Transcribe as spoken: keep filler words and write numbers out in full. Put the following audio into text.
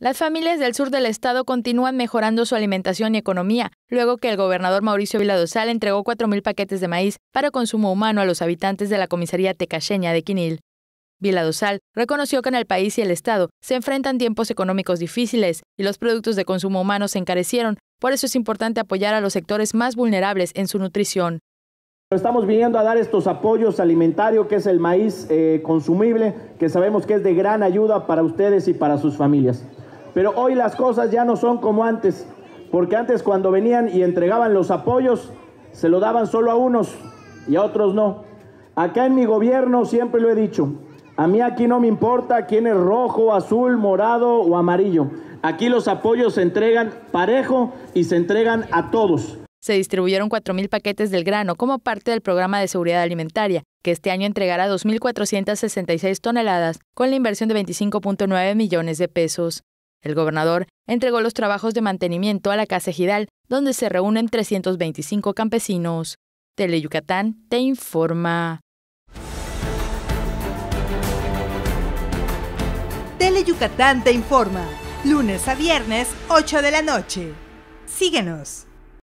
Las familias del sur del estado continúan mejorando su alimentación y economía, luego que el gobernador Mauricio Vila entregó cuatro mil paquetes de maíz para consumo humano a los habitantes de la comisaría tecacheña de Quinil. Vila reconoció que en el país y el estado se enfrentan tiempos económicos difíciles y los productos de consumo humano se encarecieron, por eso es importante apoyar a los sectores más vulnerables en su nutrición. Estamos viniendo a dar estos apoyos alimentarios, que es el maíz eh, consumible, que sabemos que es de gran ayuda para ustedes y para sus familias. Pero hoy las cosas ya no son como antes, porque antes cuando venían y entregaban los apoyos, se lo daban solo a unos y a otros no. Acá en mi gobierno siempre lo he dicho, a mí aquí no me importa quién es rojo, azul, morado o amarillo. Aquí los apoyos se entregan parejo y se entregan a todos. Se distribuyeron cuatro mil paquetes del grano como parte del programa de seguridad alimentaria, que este año entregará dos mil cuatrocientas sesenta y seis toneladas con la inversión de veinticinco punto nueve millones de pesos. El gobernador entregó los trabajos de mantenimiento a la Casa Ejidal, donde se reúnen trescientos veinticinco campesinos. Teleyucatán te informa. Teleyucatán te informa. Lunes a viernes, ocho de la noche. Síguenos.